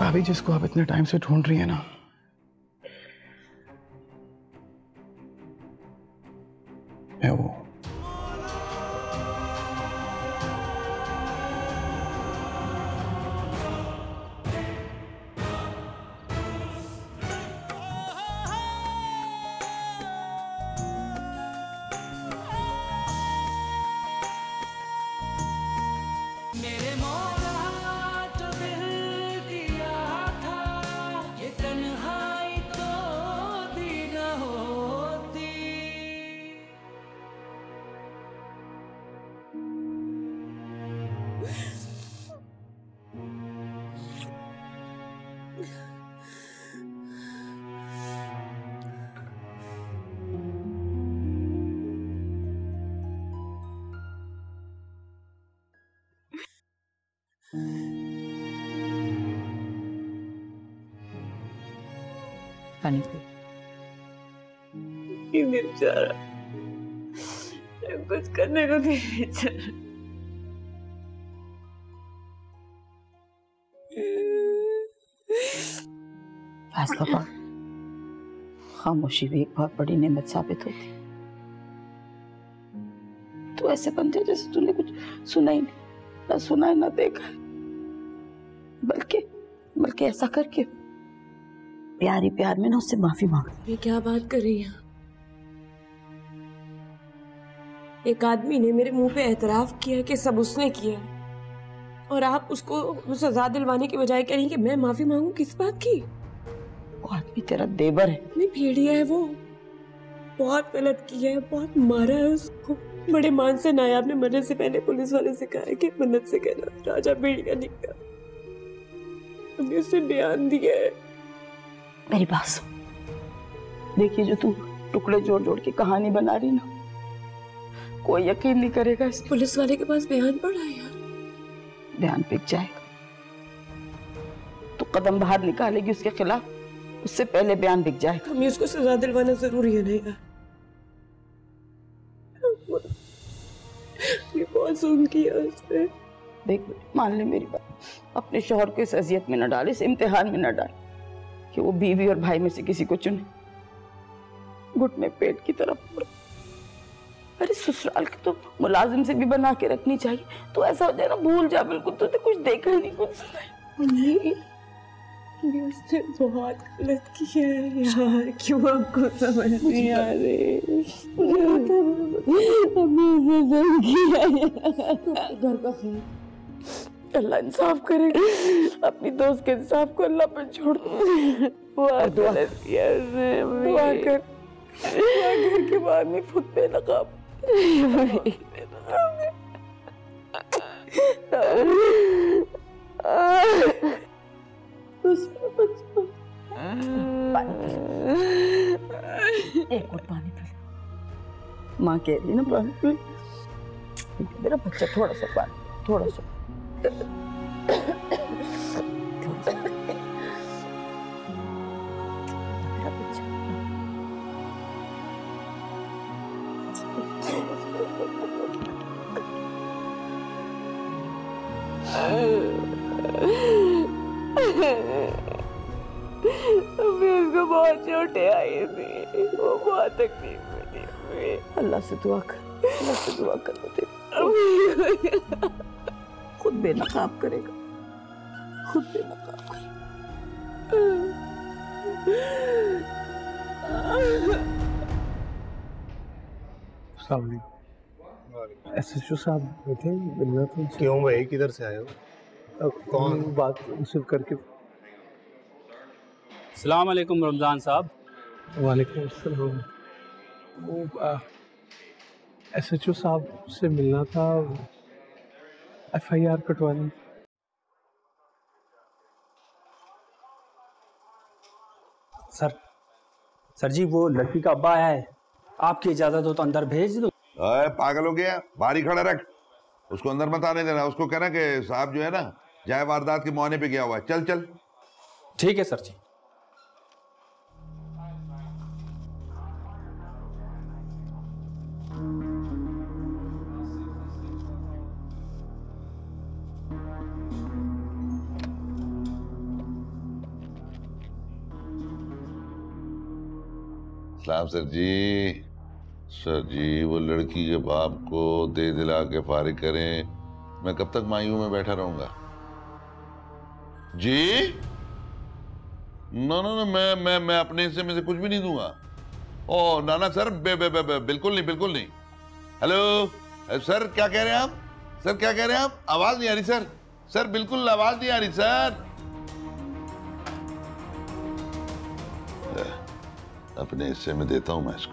भाभी जिसको आप इतने टाइम से ढूंढ रही हैं ना, मैं वो। पानी पी। बेचारा कुछ करने को नहीं बेचारा। फैसला खामोशी भी एक बहुत बड़ी नेमत साबित होती। तू ऐसे बनते जैसे तूने कुछ सुना ही नहीं, ना सुना है ना देखा, बल्कि ऐसा करके प्यारी प्यार में ना उससे माफी मांग। ये क्या बात कर रही है? एक आदमी ने मेरे मुंह पे एतराफ किया कि सब उसने किया, और आप उसको सजा दिलवाने के बजाय कह रही हैं कि मैं माफी मांगू। किस बात की? वो आदमी तेरा देवर है। नहीं, भेड़िया है वो, बहुत गलत किया है, बहुत मारा है उसको। बड़े मान से नायाब ने मरने से पहले पुलिस वाले से कहा कि मन्नत से कहना राजा भेड़िया निकला। हमने उसे बयान दिया है। मेरी बात सुन, देखिए जो तू टुकड़े जोड़ जोड़ के कहानी बना रही ना, कोई यकीन नहीं करेगा। इस पुलिस वाले के पास बयान पड़ा है यार, बयान पिक जाएगा तो कदम बाहर निकालेगी उसके खिलाफ, उससे पहले बयान बिक जाएगा। हमें उसको सजा दिलवाना जरूरी है। नहीं बहुत जुल्म किया उसने। देख मान ले मेरी बात, अपने शोहर को इस अजियत में न डाल, इस इम्तिहान में न डाल कि वो बीवी और भाई में से किसी को चुने, घुटने पेट की तरफ मुड़े। अरे ससुराल के तो मुलाजिम से भी बना के रखनी चाहिए। तो ऐसा हो जाए ना, भूल जा बिल्कुल, तुझे कुछ देखा नहीं कुछ नहीं। उसने बहुत गलत किया है यार, क्यों आपको समझ नहीं आ रही? घर का खैर अल्लाह इंसाफ करे, अपनी दोस्त के इंसाफ को अल्लाह पर छोड़। दुआ कर घर के बाद में खुद पे नकाब। एक और पानी पी। माँ कह रही ना पानी पी, मेरा बच्चा थोड़ा सा पानी, थोड़ा सा। मेरा बच्चा उसको बहुत चोटें आई थी, वो बहुत तकलीफ में थी। अल्लाह से दुआ कर, अल्लाह से दुआ कर, मुझे खुद बेनकाब करेगा, खुद बेनकाब करेगा। एसएचओ साहब बैठे मिलना तो। क्यों भाई किधर से आए हो? कौन बात रिसीव करके? अस्सलाम वालेकुम रमज़ान साहब। वालेकुम अस्सलाम। वो एसएचओ साहब से मिलना था, एफआईआर कटवानी। सर जी वो लड़की का अब्बा आया है, आपकी इजाजत हो तो अंदर भेज दो। पागल हो गया, बाहर ही खड़ा रख उसको, अंदर मत आने देना। उसको कहना कि साहब जो है ना जाए वारदात के मुआने पे गया हुआ है। चल चल। ठीक है सर जी। सलाम सर जी। सर जी वो लड़की के बाप को दे दिला के फारिग करें, मैं कब तक मायूं में बैठा रहूंगा जी। ना ना ना मैं अपने हिस्से में से कुछ भी नहीं दूंगा। ओ नाना सर बे बे बे बे बिल्कुल नहीं, बिल्कुल नहीं। हेलो सर, क्या कह रहे हैं आप? सर क्या कह रहे हैं आप? आवाज नहीं आ रही सर। सर बिल्कुल आवाज नहीं आ रही सर। अपने हिस्से में देता हूं मैं इसको।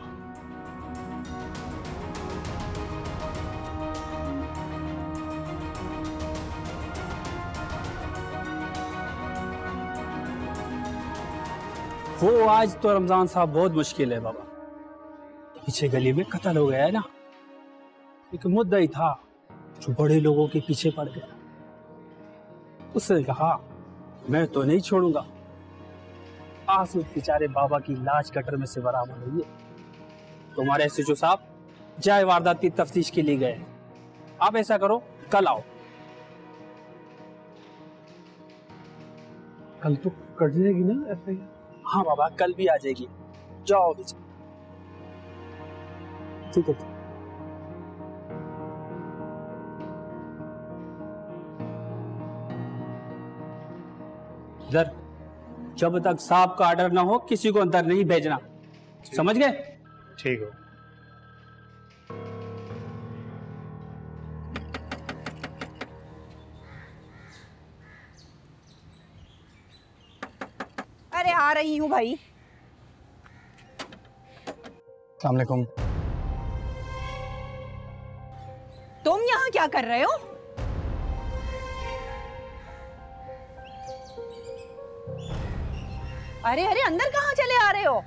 वो आज तो रमजान साहब बहुत मुश्किल है बाबा, पीछे गली में कत्ल हो गया है ना, एक मुद्दा ही था जो बड़े लोगों के पीछे पड़ गया। उसने कहा मैं तो नहीं छोड़ूंगा। आसू बेचारे बाबा की लाश गटर में से बरामद हुई है। तुम्हारे एसएचओ साहब जाए वारदात की तफ्तीश के लिए गए। आप ऐसा करो कल आओ। कल तो कट जाएगी ना एफआईआर? हाँ बाबा कल भी आ जाएगी, जाओ बेचारे। ठीक है इधर, जब तक साहब का आर्डर ना हो किसी को अंदर नहीं भेजना, समझ गए? ठीक हो। अरे आ रही हूँ भाई। अस्सलाम वालेकुम। तुम यहाँ क्या कर रहे हो? अरे अरे अंदर कहाँ चले आ रहे हो?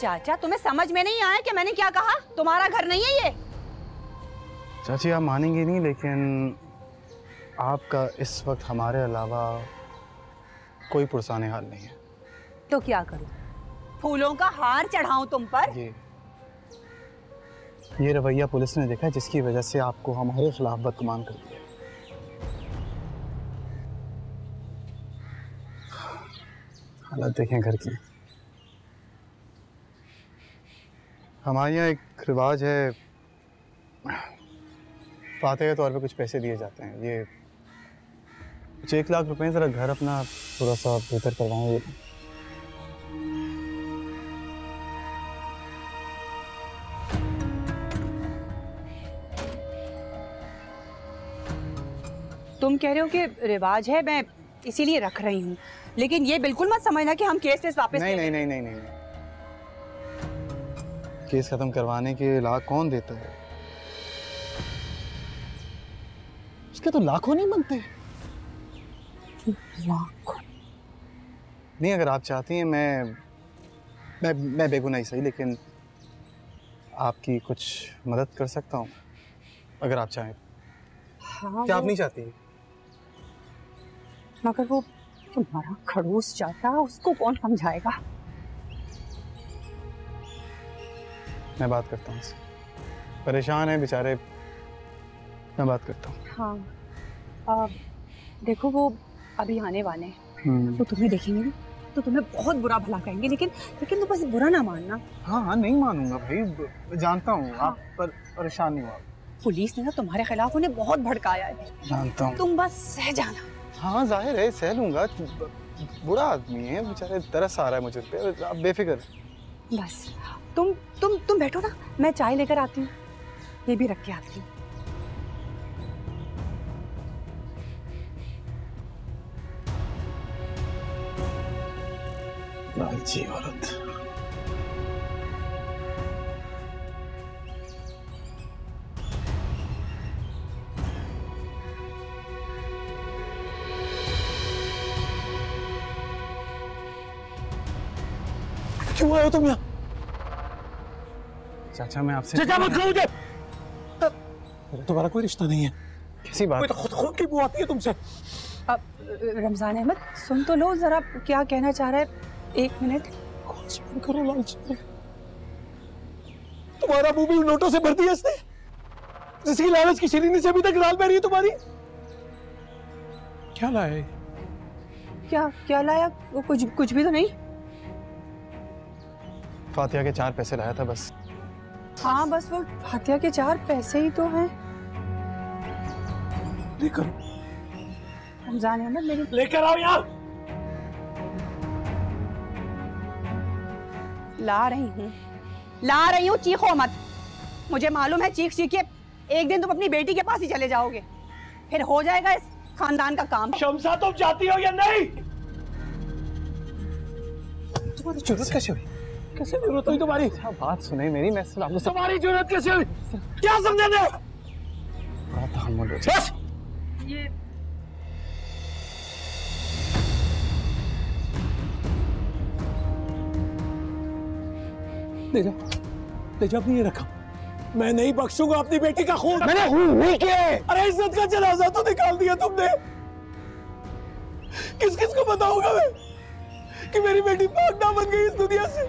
चाचा तुम्हें समझ में नहीं आया कि मैंने क्या कहा? तुम्हारा घर नहीं है ये। चाची आप मानेंगे नहीं, लेकिन आपका इस वक्त हमारे अलावा कोई पुरसाने हाल नहीं है। तो क्या करूं? फूलों का हार चढ़ाऊं तुम पर? ये रवैया पुलिस ने देखा जिसकी वजह से आपको हमारे खिलाफ बदगुमान कर दिया। हालत देखें घर की। हमारे यहाँ एक रिवाज है, फातह के तौर पे कुछ पैसे दिए जाते हैं। ये कुछ 1 लाख रुपए, जरा घर अपना थोड़ा सा बेहतर करवाएं। तुम कह रहे हो कि रिवाज है, मैं इसीलिए रख रही हूँ, लेकिन ये बिल्कुल मत समझना कि हम केस वापस नहीं। केस खत्म करवाने के लाख कौन देता है? उसके तो लाखों नहीं बनते। लाखों नहीं, अगर आप चाहती हैं मैं बेगुनाह ही सही, लेकिन आपकी कुछ मदद कर सकता हूँ अगर आप चाहें। हाँ, क्या आप नहीं चाहती? मगर वो तुम्हारा खड़ूस चाहता, उसको कौन समझाएगा? मैं बात करता हूँ, परेशान है बेचारे, मैं बात करता हूँ। हाँ देखो वो अभी आने वाले हैं, वो तुम्हें देखेंगे तो तुम्हें बहुत बुरा भला कहेंगे, लेकिन तो बस बुरा ना मानना। हाँ हाँ नहीं मानूंगा भाई, जानता हूँ। हाँ। आप पर परेशान हो। पुलिस ने ना तुम्हारे खिलाफ उन्हें बहुत भड़काया है, जानता हूँ। तुम बस सह जाना। हाँ जाहिर है सह लूंगा, बुरा आदमी है बेचारे, तरस आ रहा है मुझे पे। आप बेफिक्र बस तुम बैठो ना, मैं चाय लेकर आती हूँ, ये भी रख के आती हूँ। लालची औरत। क्यों आए हो तुम यहाँ? चाचा मैं आपसे चाचा मत कहो मुझे, तुम्हारा कोई रिश्ता नहीं है। कैसी बात? कोई तो खुद की बुआ आती है तुमसे। अब रमजान अहमद सुन तो लो जरा क्या कहना चाह रहा है। 1 मिनट करो लालची। तुम्हारा मुंह भी नोटों से भर दिया इसने, जिसकी लालच की शरीनी से अभी तक लाल पहनी है तुम्हारी। क्या लाया? क्या लाया? वो कुछ भी तो नहीं। फातिया के 4 पैसे लाया था बस। हाँ बस वो फातिया के 4 पैसे ही तो हैं। लेकर रमजान अहमद मेरी लेकर आओ यार। ला रही हूँ, चीखो मत। मुझे मालूम है चीख चीख के एक दिन तुम अपनी बेटी के पास ही चले जाओगे, फिर हो जाएगा इस खानदान का काम। शमसा तुम जाती हो या नहीं? तुम्हारी जरूरत कैसे हुई? कैसे जरूरत हुई तुम्हारी? क्या बात सुने मेरी, मैं तुम्हारी जरूरत कैसे हुई? क्या समझा मैं? ये ले जा अपनी ये रखा। मैं नहीं बख्शूंगा अपनी बेटी का खून। मैंने खून नहीं किया। अरे इज्जत का जनाजा तो निकाल दिया तुमने। किस किस को बताऊंगा मैं कि मेरी बेटी पाक ना बन गई इस दुनिया से।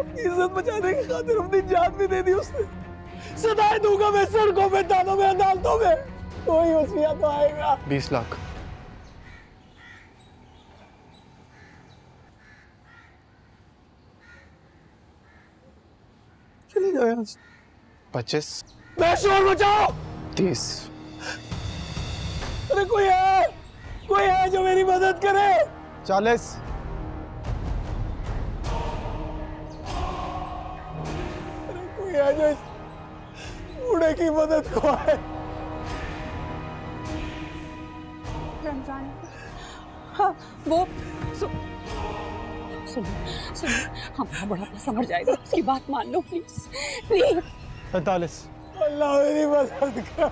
अपनी इज्जत बचाने की खातिर अपनी जान भी दे दी उसने। सदाएं दूंगा मैं सड़कों में, दानों में, अदालतों में। कोई वसीया तो आएगा। 20 लाख। चले जाओ यार। 25। मैं शोर मचाओ। 30। अरे कोई है जो मेरी मदद करे। 40। अरे कोई है जो बूढ़े की मदद को आए। रमजान हाँ वो सुन, हमारा बुढ़ापा समझ जाएगा, उसकी बात मान लो प्लीज। 45। अल्लाह मेरी मदद कर।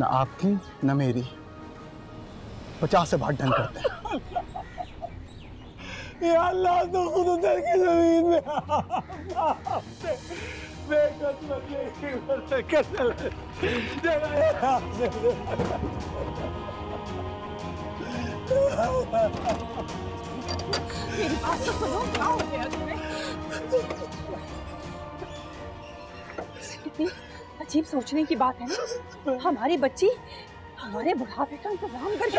ना आपकी ना मेरी 50 से भाग ढंग करते हैं। या अल्लाह तो खुद उतर के जमीन में मेरी बात तो सुनो। क्या हो गया तुम्हें? अजीब सोचने की बात है ना, हमारी बच्ची हमारे बुढ़ापे का इंतजाम करके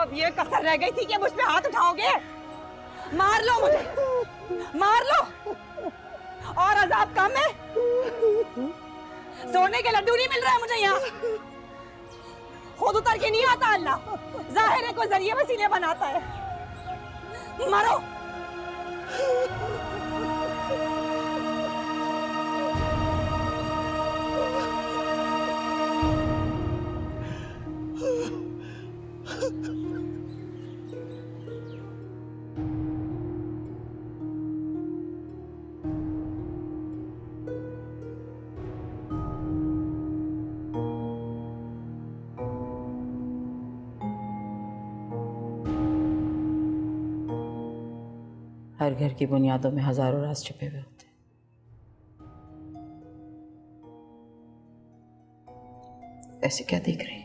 अब ये कसर रह गई थी कि मुझ पे हाथ उठाओगे। मार लो मुझे, मार लो और अजाब कम है। सोने के लड्डू नहीं मिल रहा है मुझे यहाँ। खुद उतर के नहीं आता अल्लाह, जाहिर है कोई जरिए वसीले बनाता है। मारो। हर घर की बुनियादों में हजारों राज छिपे हुए होते हैं। ऐसे क्या देख रही है?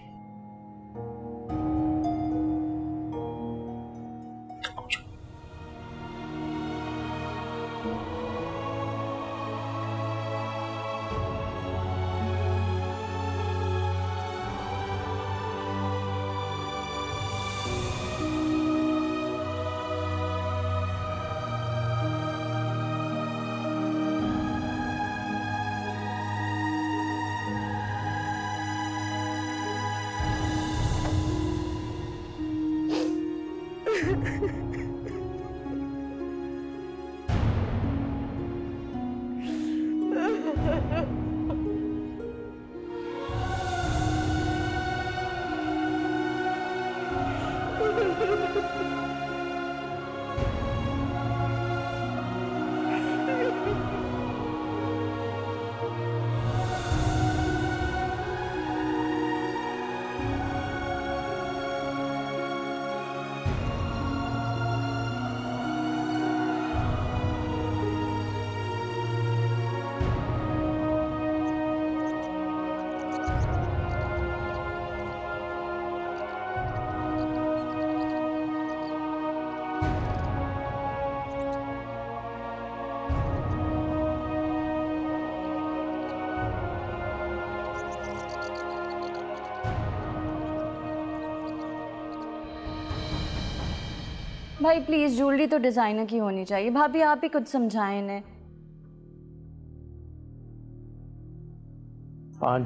भाई प्लीज ज्वेलरी तो डिजाइनर की होनी चाहिए। भाभी आप ही कुछ समझाएं इन्हें।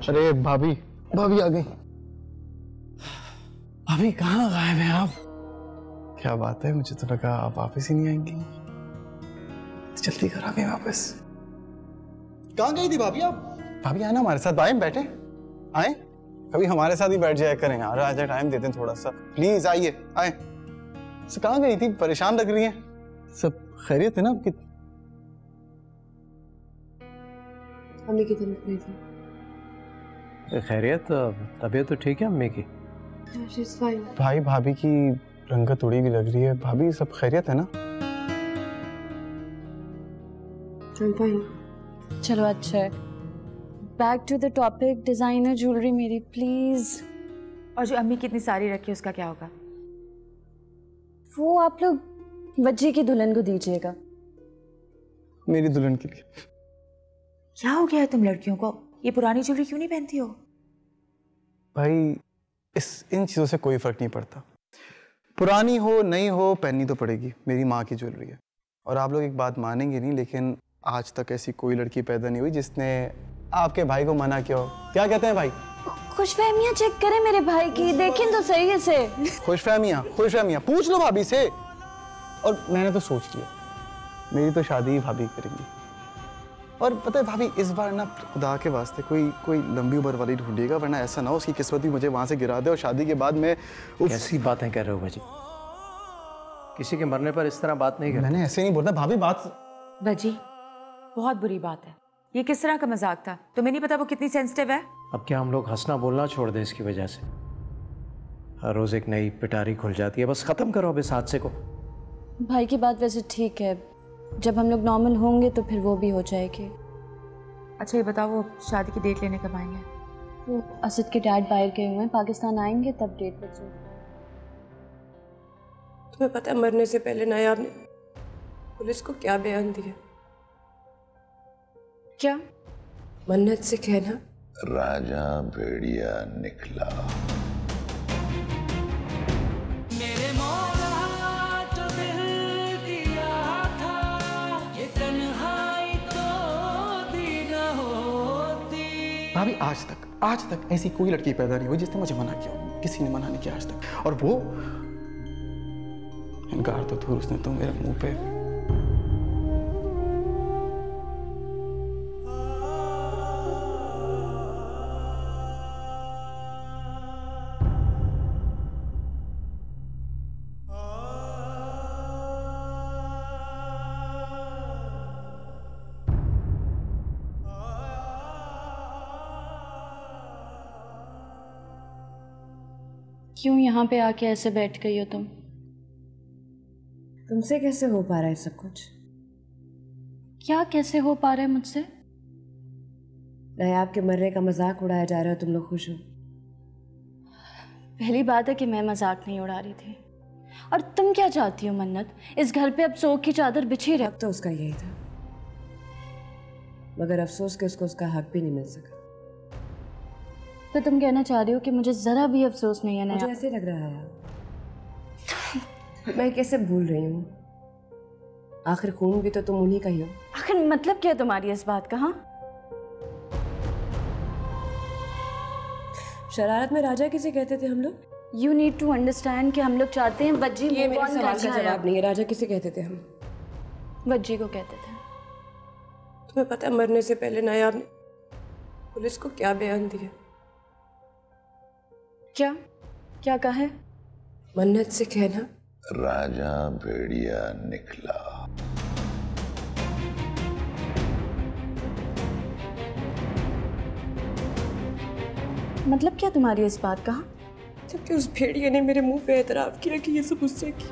अरे भाभी, भाभी आ गई। भाभी कहाँ गायब हैं आप? क्या बात है, मुझे तो लगा आप वापस ही नहीं आएंगी। जल्दी करा गई वापस। कहाँ गई थी भाभी आप? भाभी आना हमारे साथ, आए बैठे, आए। कभी हमारे साथ ही बैठ जाया करें यार, आज टाइम देते हैं थोड़ा सा, प्लीज आइए, आए। सब कहाँ गई थी, परेशान लग रही है, सब खैरियत है ना आपकी? अम्मी की तरफ नहीं थी। खैरियत, तबीयत तो ठीक है अम्मी की? भाई भाभी की रंगत उड़ी भी लग रही है, भाभी सब खैरियत है ना? चलो अच्छा है। Back to the topic, designer jewellery मेरी प्लीज। और जो अम्मी की इतनी सारी रखी उसका क्या होगा? वो आप लोग वजी की दुल्हन को दीजिएगा। मेरी दुल्हन के लिए? क्या हो गया है तुम लड़कियों को, ये पुरानी ज्वेलरी क्यों नहीं पहनती हो? भाई इन चीज़ों से कोई फर्क नहीं पड़ता, पुरानी हो नहीं हो पहननी तो पड़ेगी। मेरी माँ की ज्वेलरी है, और आप लोग एक बात मानेंगे नहीं, लेकिन आज तक ऐसी कोई लड़की पैदा नहीं हुई जिसने आपके भाई को मना किया हो। क्या कहते हैं भाई? खुशफहमियाँ चेक करें मेरे भाई की, देखें तो सही है से। खुशफहमियाँ, खुशफहमियाँ पूछ लो भाभी से। और मैंने तो सोच लिया, मेरी तो शादी भाभी करेंगी। और पता है भाभी, इस बार ना खुदा के वास्ते कोई लंबी उम्र वाली ढूंढिएगा, वरना ऐसा ना हो उसकी किस्मत भी मुझे वहाँ से गिरा दे और शादी के बाद मैं ऐसी बातें कर रहे हो वजी? किसी के मरने पर इस तरह बात नहीं कर। मैंने ऐसे नहीं बोला भाभी। बात वजी बहुत बुरी बात है, ये किस तरह का मजाक था, तुम्हें नहीं पता वो कितनी सेंसिटिव है। अब क्या हम लोग हंसना बोलना छोड़ दें इसकी वजह से? हर रोज़ एक नई पिटारी खुल जाती है, बस ख़त्म करो अब इस हादसे को। भाई की बात वैसे ठीक है, जब हम लोग नॉर्मल होंगे तो फिर वो भी हो जाएगी। अच्छा ये बताओ, वो शादी की डेट लेने कब आएंगे? वो असद के डैड बाहर गए हुए हैं, पाकिस्तान आएंगे तब डेट फिक्स होगी। तुम्हें पता है मरने से पहले नायाब ने पुलिस को क्या बयान दिया? क्या? मन्नत से कहना राजा भेड़िया निकला। भाभी आज तक ऐसी कोई लड़की पैदा नहीं हुई जिसने मुझे मना किया हो, किसी ने मना नहीं किया आज तक। और वो इनकार तो दूर, उसने तो मेरे मुंह पे। क्यों यहाँ पे आके ऐसे बैठ गई हो तुम? तुमसे कैसे हो पा रहा है सब कुछ? क्या कैसे हो पा रहा है मुझसे? नायाब के मरने का मजाक उड़ाया जा रहा है, तुम लोग खुश हो? पहली बात है कि मैं मजाक नहीं उड़ा रही थी। और तुम क्या चाहती हो मन्नत? इस घर पे अब शोक की चादर बिछी रही। तो उसका यही था, मगर अफसोस कि उसको उसका हक भी नहीं मिल सका। तो तुम कहना चाह रही हो कि मुझे जरा भी अफसोस नहीं है ना? मुझे ऐसे लग रहा है मैं कैसे भूल रही हूँ, आखिर खून भी तो तुम उन्हीं का ही हो। आखिर मतलब क्या तुम्हारी इस बात का? हाँ, शरारत में राजा किसे कहते थे हम लोग? यू नीड टू अंडरस्टैंड कि हम लोग चाहते हैं वजी। ये मेरे सवाल का जवाब नहीं है। राजा किसे कहते थे हम? वजी को कहते थे। तुम्हें पता है मरने से पहले नायाब ने पुलिस को क्या बयान दिया? क्या क्या कहा है? मन्नत से कहना राजा भेड़िया निकला। मतलब क्या तुम्हारी इस बात का? जबकि उस भेड़िया ने मेरे मुंह पे एतराफ किया कि ये सब उससे की।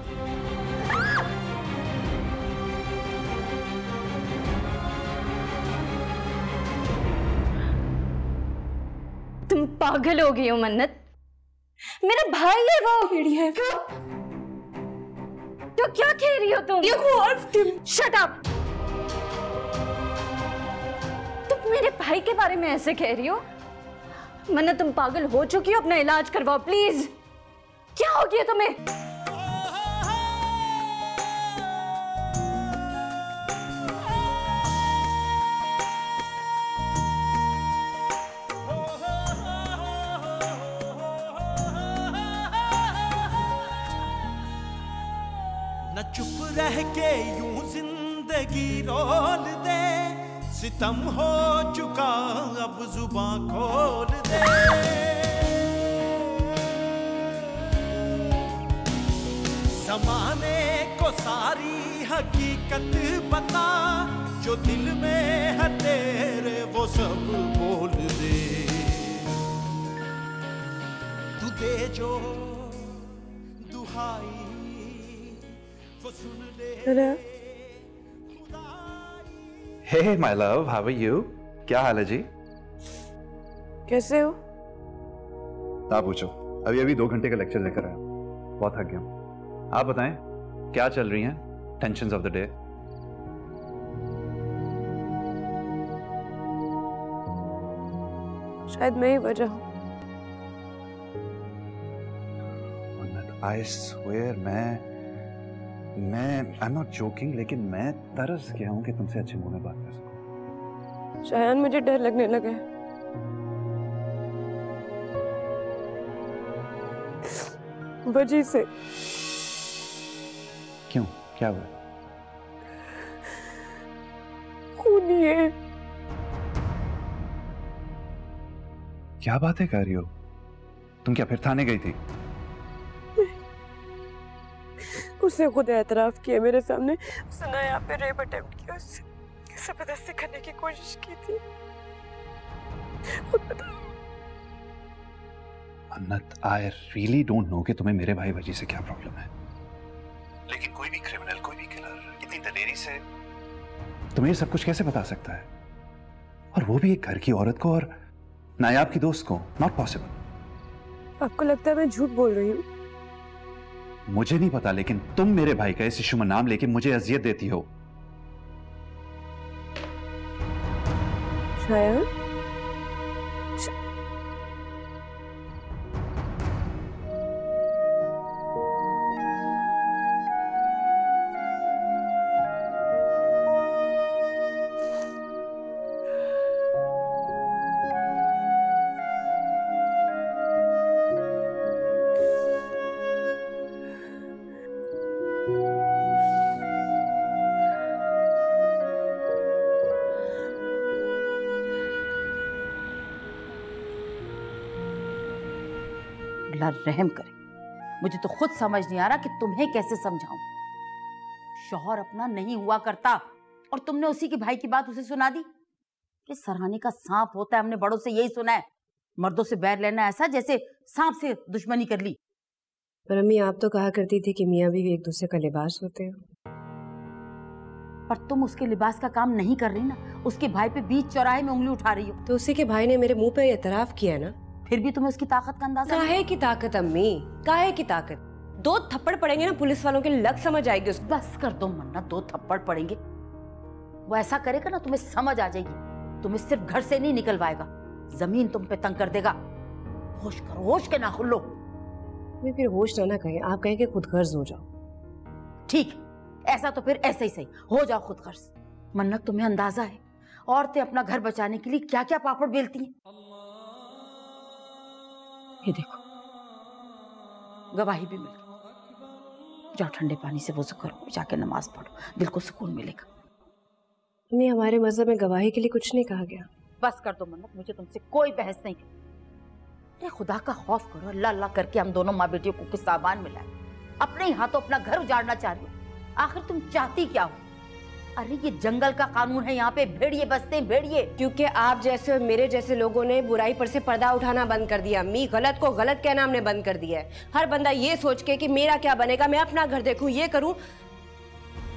तुम पागल हो गई हो मन्नत, मेरा भाई है वो। भेड़िया है तो क्या कह रही हो तुम? और शट अप, तुम मेरे भाई के बारे में ऐसे कह रही हो? मन्नत तुम पागल हो चुकी हो, अपना इलाज करवाओ प्लीज। क्या हो गया तुम्हें? रह के यूं जिंदगी रोल दे, सितम हो चुका अब जुबां खोल दे। जमाने को सारी हकीकत बता, जो दिल में है तेरे वो सब बोल दे। तू दे जो दुहाई वो सुन ले। Hey my love, how are you? क्या हाल है जी? कैसे हो? ना पूछो, अभी अभी 2 घंटे का लेक्चर लेकर आया, बहुत थक गया। आप बताएं क्या चल रही हैं टेंशंस ऑफ द डे? शायद मैं ही वजह हूं। I swear, मैं I'm not joking, लेकिन मैं तरस गया हूँ कि तुमसे अच्छे मुंह में बात कर सकूं। शायद मुझे डर लगने लगा है। वजह से। क्यों? क्या हुआ? खून है। क्या बातें कर रही हो? तुम क्या फिर थाने गई थी? उसने खुद एतराफ किया मेरे सामने, उसने नया पे रेप अटेम्प्ट किया, उससे जबरदस्ती करने की कोशिश की थी। खुद बताओ। मन्नत, I really don't know कि तुम्हें मेरे भाई वजीह से क्या प्रॉब्लम है, लेकिन कोई भी क्रिमिनल, कोई भी किलर इतनी दलेरी से तुम्हें ये सब कुछ कैसे बता सकता है? और वो भी एक घर की औरत को और नायाब की दोस्त को। Not possible. आपको लगता है मैं झूठ बोल रही हूँ? मुझे नहीं पता, लेकिन तुम मेरे भाई का इस इशू में नाम लेके मुझे अजियत देती हो। शायद रहम करे, मुझे तो खुद समझ नहीं आ रहा कि तुम्हें कैसे समझाऊं। शौहर अपना नहीं हुआ करता और तुमने उसी के भाई की बात उसे सुना दी कि सराहने का सांप होता है। हमने बड़ों से यही सुना है, मर्दों से बैर लेना ऐसा जैसे सांप से दुश्मनी कर ली। पर अम्मी, आप तो कहा करती थी कि मियां बीवी एक दूसरे का लिबास होते हो। पर तुम उसके लिबास का काम नहीं कर रही ना, उसके भाई पे बीच चौराहे में उंगली उठा रही हो। तो उसी के भाई ने मेरे मुंह पे एतराफ किया ना, फिर भी तुम्हें उसकी ताकत का अंदाजा? काहे की ताकत अम्मी, काहे की ताकत? 2 थप्पड़ पड़ेंगे ना पुलिस वालों के, लग समझ आएगी उसको। बस कर दो मन्ना, 2 थप्पड़ पड़ेंगे। वो ऐसा करेगा ना तुम्हें समझ आ जाएगी, तुम्हें सिर्फ घर से नहीं निकलवाएगा, जमीन तुम पे तंग कर देगा। होश करो, होश के ना खुल्लो। मैं फिर होश ना कहे, आप कहे कि खुद गर्ज हो जाओ। ठीक, ऐसा तो फिर ऐसा ही सही, हो जाओ खुद गर्ज। मन्ना, तुम्हें अंदाजा है औरतें अपना घर बचाने के लिए क्या क्या पापड़ बेलती है? ये देखो, गवाही भी मिल गई। जाओ ठंडे पानी से वजू करो, जाके नमाज पढ़ो, दिल को सुकून मिलेगा। नहीं, हमारे मजहब में गवाही के लिए कुछ नहीं कहा गया। बस कर दो मन्नत, मुझे तुमसे कोई बहस नहीं करनी। खुदा का खौफ करो। अल्लाह अल्लाह करके हम दोनों माँ बेटियों को किस सामान मिला है। अपने ही हाथों अपना घर उजाड़ना चाह रही हो, आखिर तुम चाहती क्या हो? अरे ये जंगल का कानून है, यहाँ पे भेड़िए बसते हैं, भेड़िए। क्योंकि आप जैसे और मेरे जैसे लोगों ने बुराई पर से पर्दा उठाना बंद कर दिया अम्मी, गलत को गलत कहना हमने बंद कर दिया है। हर बंदा ये सोच के कि मेरा क्या बनेगा, मैं अपना घर देखूं, ये करूं।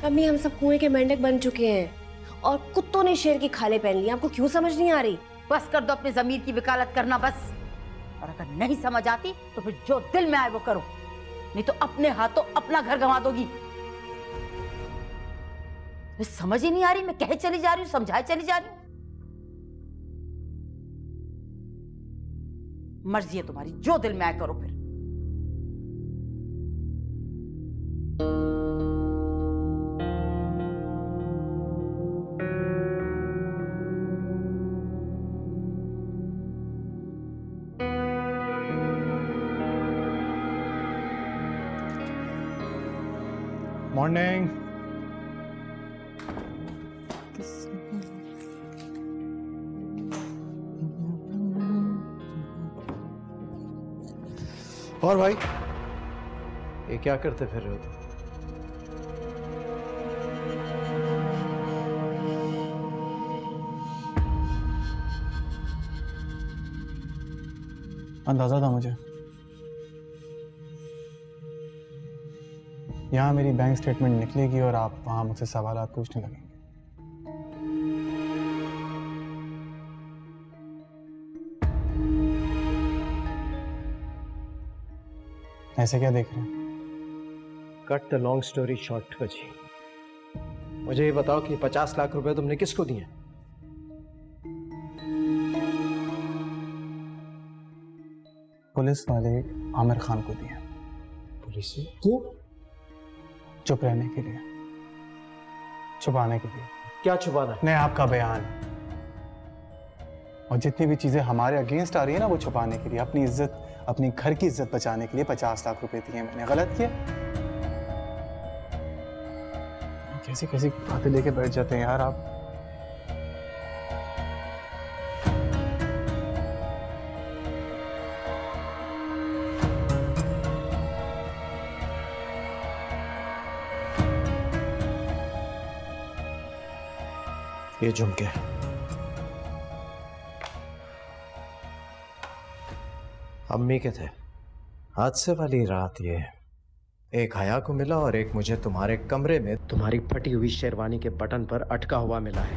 अम्मी, हम सब कुएं के मेंढक बन चुके हैं और कुत्तों ने शेर की खाले पहन ली। आपको क्यों समझ नहीं आ रही? बस कर दो अपनी जमीर की वकालत करना, बस। और अगर नहीं समझ आती तो फिर जो दिल में आए वो करो, नहीं तो अपने हाथों अपना घर गंवा दोगी। समझ ही नहीं आ रही, मैं कहे चली जा रही हूँ, समझाए चली जा रही हूँ। मर्जी है तुम्हारी, जो दिल में आए करो। फिर मॉर्निंग। और भाई ये क्या करते फिर रहे हो तुम? अंदाजा था मुझे, यहाँ मेरी बैंक स्टेटमेंट निकलेगी और आप वहां मुझसे सवाल पूछने लगेंगे। ऐसे क्या देख रहे हैं? Cut the long story short वजी, मुझे ये बताओ कि 50 लाख रुपए तुमने किसको दिए? पुलिस वाले आमिर खान को दिया। पुलिस क्यों? चुप रहने के लिए, छुपाने के लिए। क्या छुपाना? नहीं, आपका बयान और जितनी भी चीजें हमारे अगेंस्ट आ रही है ना, वो छुपाने के लिए, अपनी इज्जत, अपनी घर की इज्जत बचाने के लिए 50 लाख रुपए दिए मैंने। गलत किया? कैसी कैसी बातें लेके बैठ जाते हैं यार आप। ये झुमके अम्मी के थे। हादसे वाली रात ये एक हया को मिला और एक मुझे तुम्हारे कमरे में तुम्हारी फटी हुई शेरवानी के बटन पर अटका हुआ मिला है।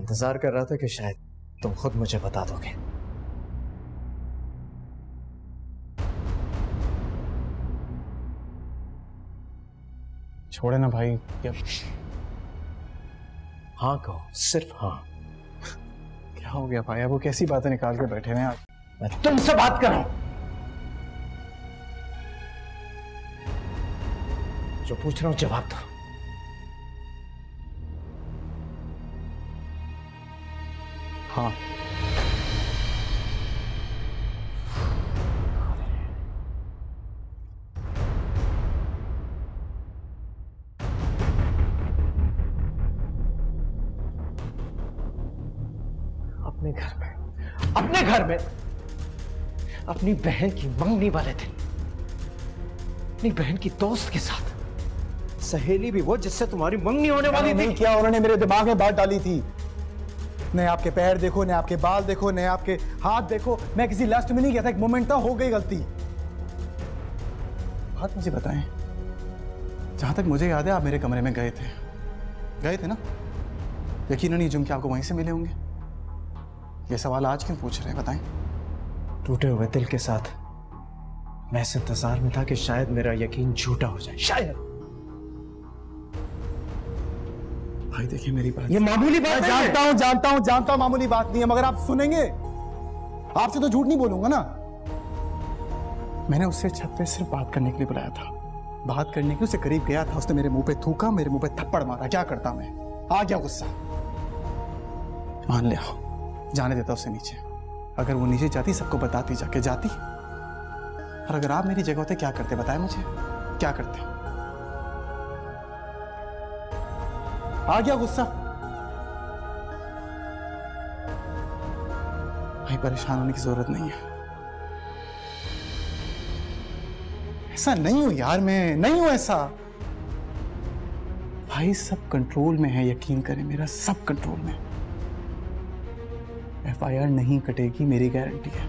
इंतजार कर रहा था कि शायद तुम खुद मुझे बता दोगे। छोड़े ना भाई। हाँ कहो, सिर्फ हाँ। क्या हो गया भाई? वो कैसी बातें निकाल के बैठे हैं आप? मैं तुमसे बात कर रहा हूं, जो पूछ रहा हूं जवाब दो। हाँ। घर में अपनी बहन की मंगनी वाले थे, अपनी बहन की दोस्त के साथ। सहेली भी वो जिससे तुम्हारी मंगनी होने वाली थी। क्या उन्होंने मेरे दिमाग में बात डाली थी? नहीं आपके पैर देखो, नहीं आपके बाल देखो, नहीं आपके हाथ देखो। मैं किसी लास्ट में नहीं गया था, एक मोमेंट था, हो गई गलती। बात मुझे बताएं, जहां तक मुझे याद है आप मेरे कमरे में गए थे ना? यकीन नहीं जुम के आपको वहीं से मिले होंगे। ये सवाल आज क्यों पूछ रहे हैं बताएं? टूटे हुए दिल के साथ मैं इस इंतजार में था कि शायद मेरा यकीन झूठा हो जाए, शायद। भाई देखिए मेरी बात, ये मामूली बात नहीं है। जानता हूं मामूली बात नहीं है, मगर आप सुनेंगे? आपसे तो झूठ नहीं बोलूंगा ना। मैंने उससे छत पे सिर्फ बात करने के लिए बुलाया था, बात करने के लिए। उससे करीब गया था, उसने मेरे मुंह पे थूका, मेरे मुंह पे थप्पड़ मारा। क्या करता मैं, आ गया गुस्सा। मान लिया, जाने देता उसे नीचे। अगर वो नीचे जाती सबको बताती, जाके जाती। और अगर आप मेरी जगह होते क्या करते बताएं मुझे, क्या करते? आ गया गुस्सा। भाई परेशान होने की जरूरत नहीं है। ऐसा नहीं हूं यार, मैं नहीं हूं ऐसा। भाई सब कंट्रोल में है, यकीन करें मेरा, सब कंट्रोल में। FIR नहीं कटेगी, मेरी गारंटी है।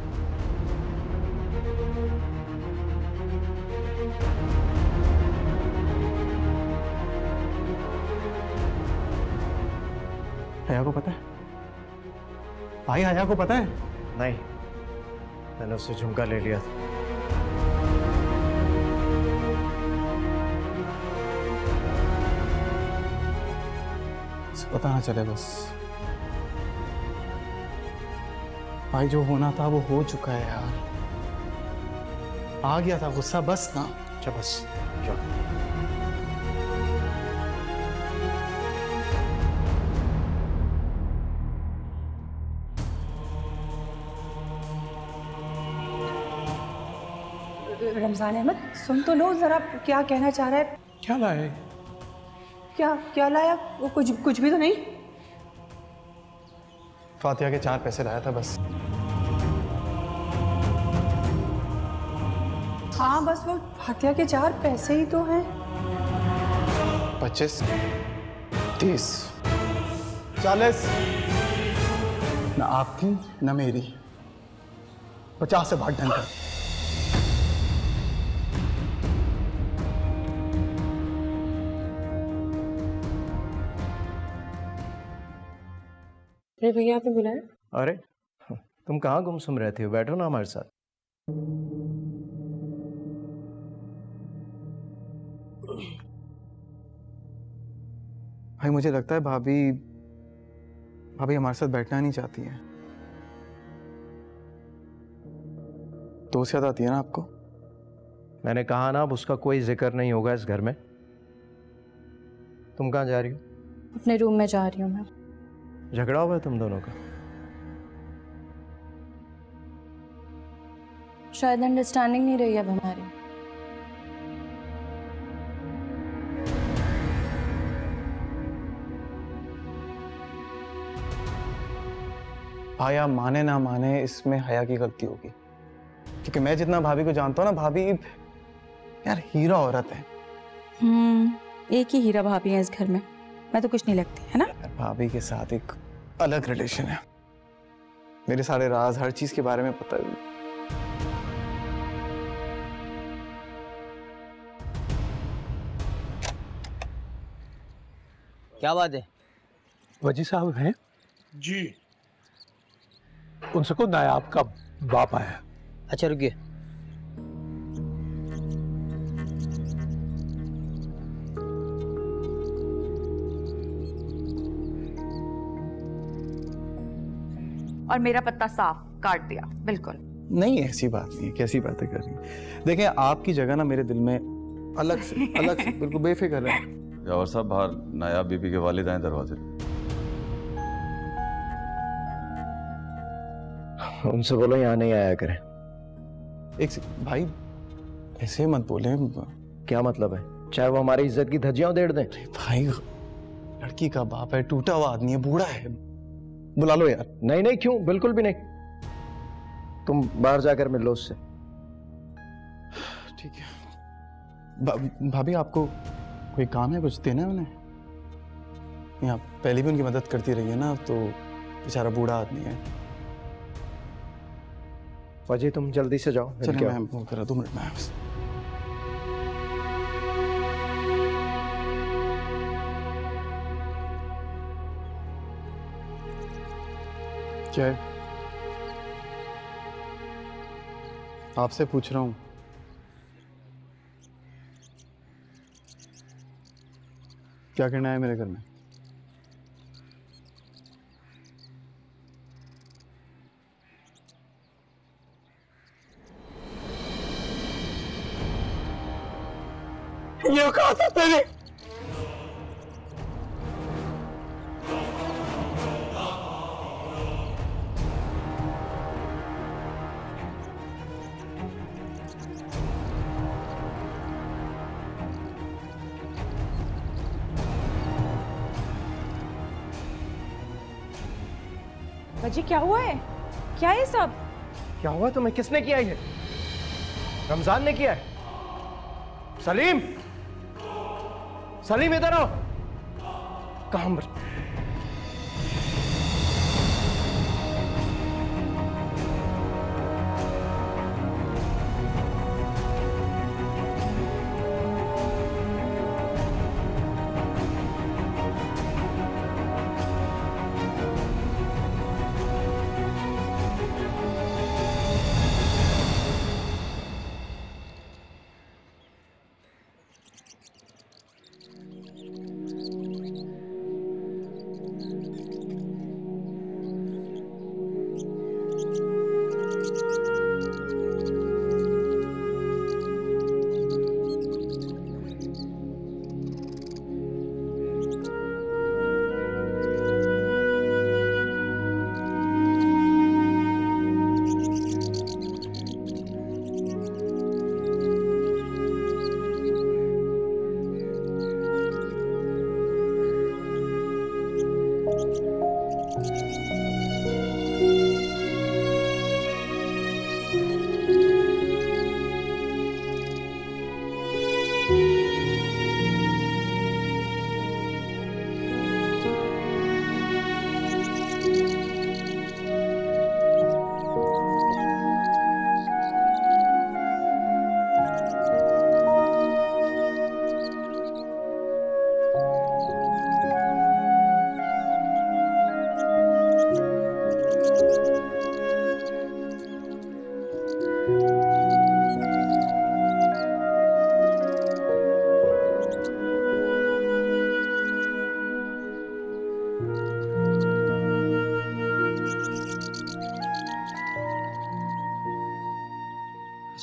हया को पता है? भाई हया को पता है? नहीं, मैंने उससे झुमका ले लिया था। पता ना चले बस। भाई जो होना था वो हो चुका है यार, आ गया था गुस्सा, बस ना। अच्छा बस जाओ। रमजान अहमद सुन तो लो जरा, क्या कहना चाह रहा है। क्या लाया? क्या लाया वो? कुछ भी तो नहीं। फातिया के 4 पैसे लाया था बस। हाँ बस वो हत्या के 4 पैसे ही तो हैं। 25, 30, 40 ना आपकी ना मेरी। 50 से भाग ढंग। अरे भैया आपने बुलाया? अरे तुम कहाँ गुमसुम रहती हो, बैठो ना हमारे साथ। भाई मुझे लगता है भाभी हमारे साथ बैठना नहीं चाहती है। दोस्त याद आती है ना आपको? मैंने कहा ना अब उसका कोई जिक्र नहीं होगा इस घर में। तुम कहाँ जा रही हो? अपने रूम में जा रही हूँ मैं। झगड़ा हुआ है तुम दोनों का? शायद अंडरस्टैंडिंग नहीं रही अब हमारी। भाया माने ना माने इसमें हया की गलती होगी, क्योंकि मैं जितना भाभी को जानता हूँ ना, भाभी यार हीरा औरत है। एक ही हीरा भाभी है इस घर में, मैं तो कुछ नहीं लगती है ना। भाभी के साथ एक अलग रिलेशन है, मेरे सारे राज हर चीज के बारे में पता है। क्या बात है? वजी साहब हैं जी, उनसे को नायाब का बाप आया। अच्छा रुकिए। और मेरा पत्ता साफ काट दिया। बिल्कुल नहीं, ऐसी बात नहीं है। कैसी बातें कर रही हैं? देखें आपकी जगह ना मेरे दिल में अलग से बिल्कुल बेफिक्र है। यावर साहब बाहर नायाब बीबी के वालिद आए दरवाजे। उनसे बोलो यहाँ नहीं आया करें। एक भाई ऐसे मत बोले। क्या मतलब है? चाहे वो हमारी इज्जत की धज्जियां उधेड़ दें। भाई लड़की का बाप है, टूटा हुआ आदमी है, बूढ़ा है, बुला लो यार। नहीं नहीं, क्यों? बिल्कुल भी नहीं, तुम बाहर जाकर मिल लो उससे। ठीक है। भाभी आपको कोई काम है, कुछ देना है उन्हें? आप पहले भी उनकी मदद करती रही है ना, तो बेचारा बूढ़ा आदमी है। वजह तुम जल्दी से जाओ। चलो मैम फोन करा, 2 मिनट में। क्या है? आपसे पूछ रहा हूं। क्या करना है मेरे घर में? ये कहा था तेरे? जी क्या हुआ है? क्या है सब? क्या हुआ तुम्हें? किसने किया ये? रमजान ने किया है। सलीम, सलीम इधर आओ। कहां पर?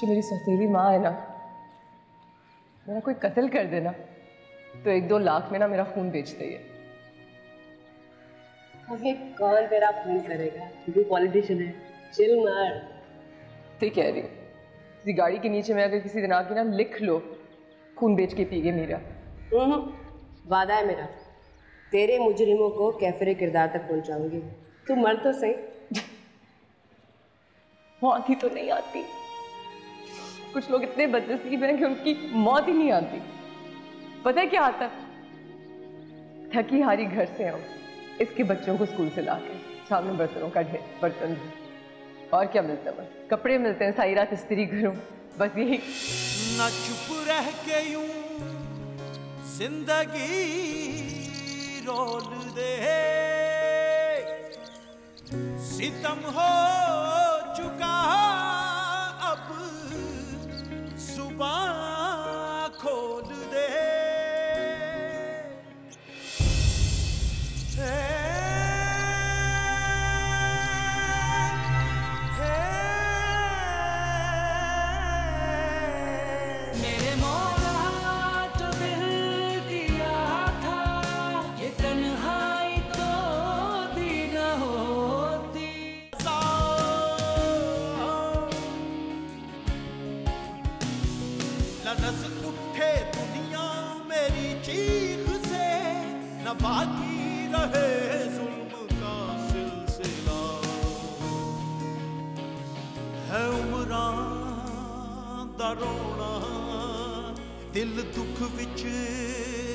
कि मेरी सतीली माँ है ना, मेरा कोई कत्ल कर देना तो 1-2 लाख में ना मेरा खून बेच दे। अबे कौन तेरा खून करेगा, तू पॉलिटिशियन है, चिल मार। ठीक कह रही हूँ, गाड़ी के नीचे में अगर किसी दिन आके ना लिख लो खून बेच के पीगे मेरा। वादा है मेरा, तेरे मुजरिमों को कैफरे किरदार तक पहुँचाऊंगी। तू मर तो सही। मौत ही तो नहीं आती, कुछ लोग इतने बदनसीब हैं कि उनकी मौत ही नहीं आती। पता है क्या आता, थकी हारी घर से आओ, इसके बच्चों को स्कूल से लाके सामने बर्तनों का ढेर, बर्तन और क्या मिलता है, कपड़े मिलते हैं, सारी रात स्त्री घरों, बस यही। ना चुप रह के यूं जिंदगी रोल दे, सितम हो चुका अब जुबां खोल दे। बाकी रहे जुल्म का सिलसिला है, उमरा दा रोना, दिल दुख विच